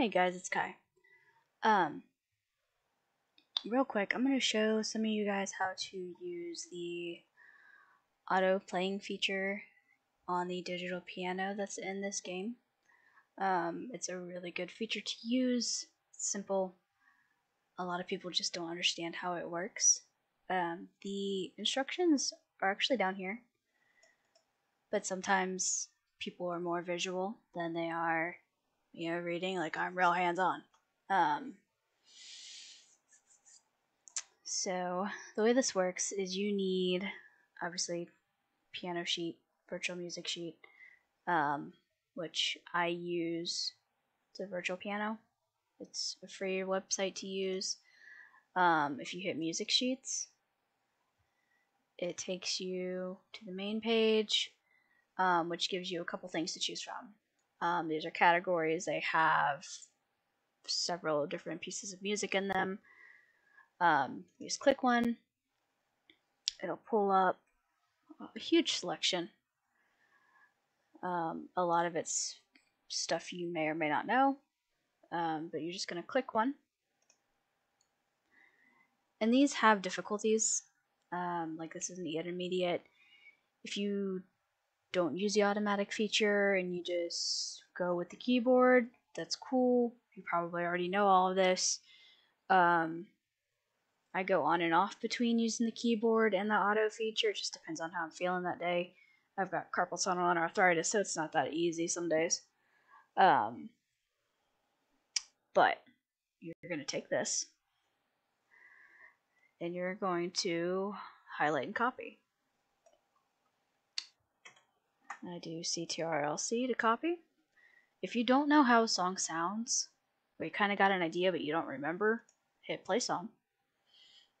Hey guys, it's Kai. Real quick, I'm going to show some of you guys how to use the auto playing feature on the digital piano that's in this game. It's a really good feature to use. It's simple. A lot of people just don't understand how it works. The instructions are actually down here, but sometimes people are more visual than they are reading, like I'm real hands-on. So the way this works is you need, obviously, piano sheet, virtual music sheet, which I use. It's a virtual piano. It's a free website to use. If you hit music sheets, it takes you to the main page, which gives you a couple things to choose from. These are categories. They have several different pieces of music in them. You just click one. It'll pull up a huge selection. A lot of it's stuff you may or may not know, but you're just going to click one. And these have difficulties. Like this is in the intermediate. If you don't use the automatic feature and you just go with the keyboard, that's cool. You probably already know all of this. I go on and off between using the keyboard and the auto feature. It just depends on how I'm feeling that day. I've got carpal tunnel and arthritis, so it's not that easy some days. But you're going to take this and you're going to highlight and copy. I do CTRL-C to copy. If you don't know how a song sounds, or you kind of got an idea but you don't remember, hit play song.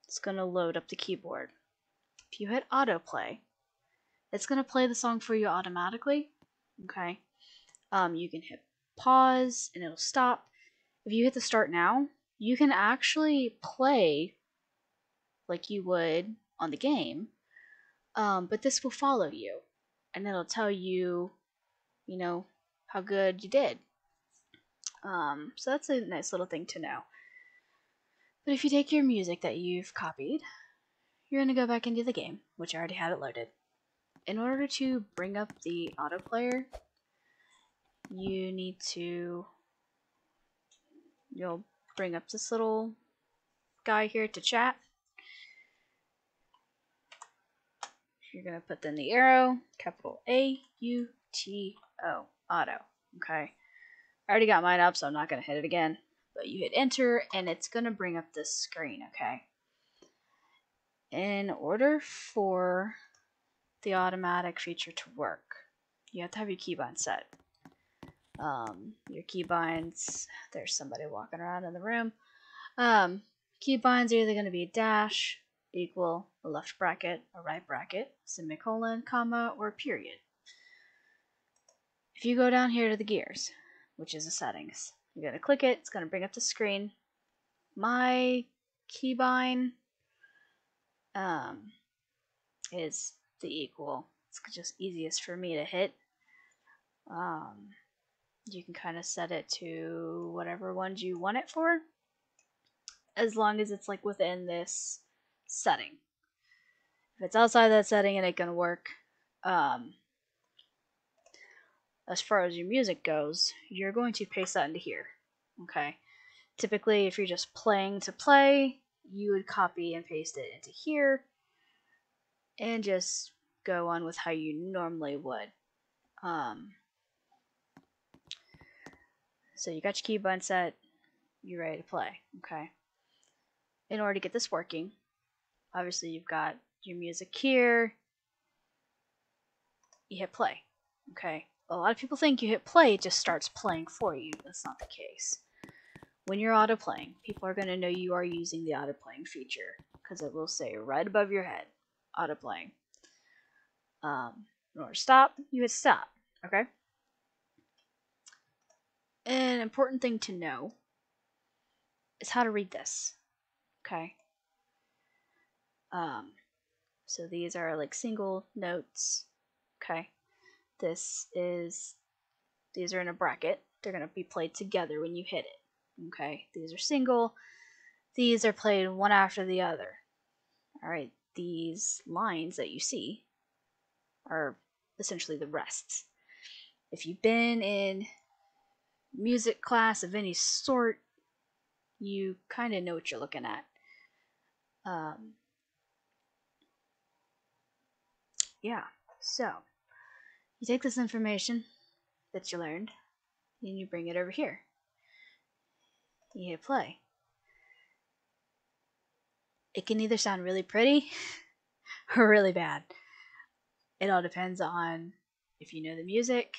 It's going to load up the keyboard. If you hit autoplay, it's going to play the song for you automatically. Okay. You can hit pause and it'll stop. If you hit the start now, you can actually play like you would on the game, but this will follow you. And it'll tell you, how good you did. So that's a nice little thing to know. But if you take your music that you've copied, you're going to go back into the game, which I already had it loaded. In order to bring up the autoplayer, you need to, you'll bring up this little guy here to chat. You're going to put then the arrow, capital AUTO, auto, okay? I already got mine up, so I'm not going to hit it again. But you hit enter, and it's going to bring up this screen, okay? In order for the automatic feature to work, you have to have your keybind set. Your keybinds, there's somebody walking around in the room. Keybinds are either going to be a dash, equal, a left bracket, a right bracket, semicolon, comma, or period. If you go down here to the gears, which is the settings, you're going to click it. It's going to bring up the screen. My keybind is the equal. It's just easiest for me to hit. You can kind of set it to whatever ones you want it for, as long as it's like within this setting. If it's outside that setting, it ain't gonna work. As far as your music goes, you're going to paste that into here. Okay. Typically, if you're just playing to play, you would copy and paste it into here and just go on with how you normally would. So you got your keybind set, you're ready to play. Okay. In order to get this working, obviously, you've got your music here. You hit play. Okay. A lot of people think you hit play, it just starts playing for you. That's not the case. When you're auto-playing, people are going to know you are using the auto-playing feature because it will say right above your head, auto-playing. In order to stop, you hit stop. Okay. An important thing to know is how to read this. Okay. So these are like single notes. Okay. These are in a bracket. They're going to be played together when you hit it. Okay, these are single. These are played one after the other. Alright, these lines that you see are essentially the rests. If you've been in music class of any sort, you kind of know what you're looking at. Yeah, so you take this information that you learned and you bring it over here. You hit play. It can either sound really pretty or really bad. It all depends on if you know the music,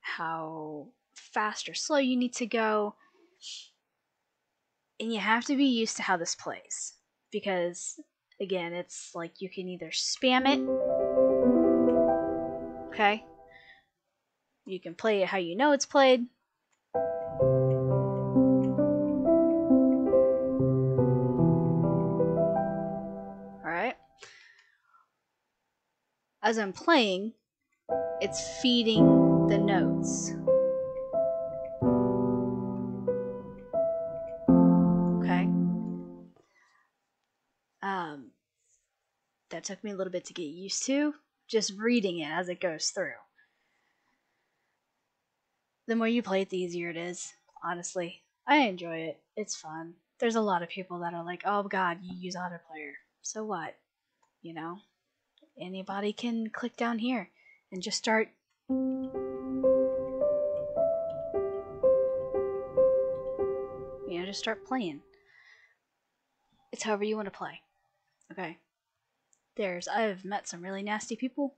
how fast or slow you need to go, and you have to be used to how this plays, because again, it's like you can either spam it, okay, you can play it how you know it's played, alright, as I'm playing, it's feeding the notes. That took me a little bit to get used to, just reading it as it goes through. The more you play it, the easier it is. Honestly, I enjoy it. It's fun. There's a lot of people that are like, oh god, you use Autoplayer. So what? You know? Anybody can click down here and just start. You know, just start playing. It's however you want to play. Okay. I've met some really nasty people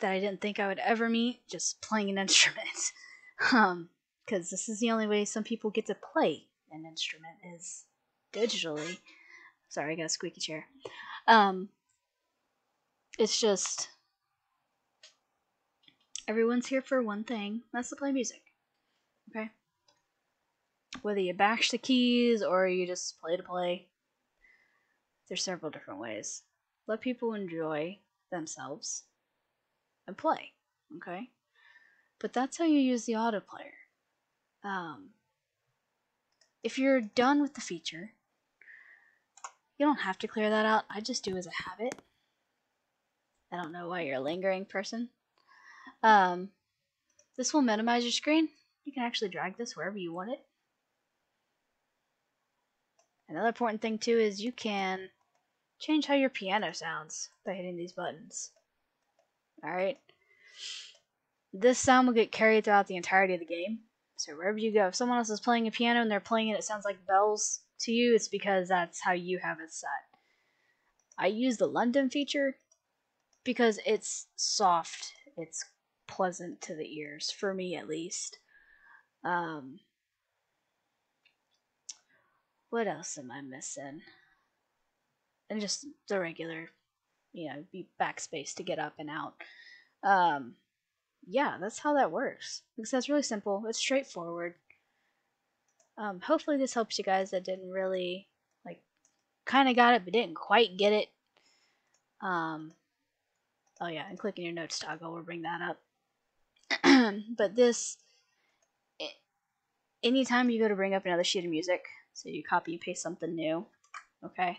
that I didn't think I would ever meet just playing an instrument. Because this is the only way some people get to play an instrument is digitally. Sorry, I got a squeaky chair. It's just everyone's here for one thing. That's to play music. Okay? Whether you bash the keys or you just play to play. There's several different ways. Let people enjoy themselves and play, okay? But that's how you use the Autoplayer. If you're done with the feature, you don't have to clear that out. I just do as a habit. I don't know why you're a lingering person. This will minimize your screen. You can actually drag this wherever you want it. Another important thing too is you can change how your piano sounds by hitting these buttons. Alright. This sound will get carried throughout the entirety of the game. So wherever you go, if someone else is playing a piano and they're playing it, it sounds like bells to you, it's because that's how you have it set. I use the London feature because it's soft. It's pleasant to the ears, for me at least. What else am I missing? And just the regular, you know, backspace to get up and out. Yeah, that's how that works. Because that's really simple. It's straightforward. Hopefully this helps you guys that didn't really, like, kind of got it but didn't quite get it. Oh yeah, and clicking your notes toggle will bring that up. But this, anytime you go to bring up another sheet of music, so you copy and paste something new, okay,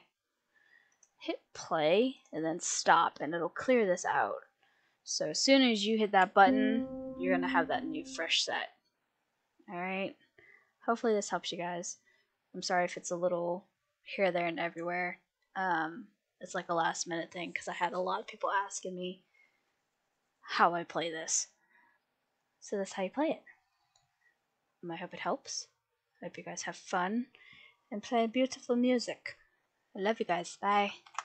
hit play and then stop and it'll clear this out. So as soon as you hit that button, you're going to have that new fresh set. Alright, hopefully this helps you guys. I'm sorry if it's a little here, there, and everywhere. It's like a last minute thing because I had a lot of people asking me how I play this. So that's how you play it. And I hope it helps. I hope you guys have fun and play beautiful music. I love you guys. Bye.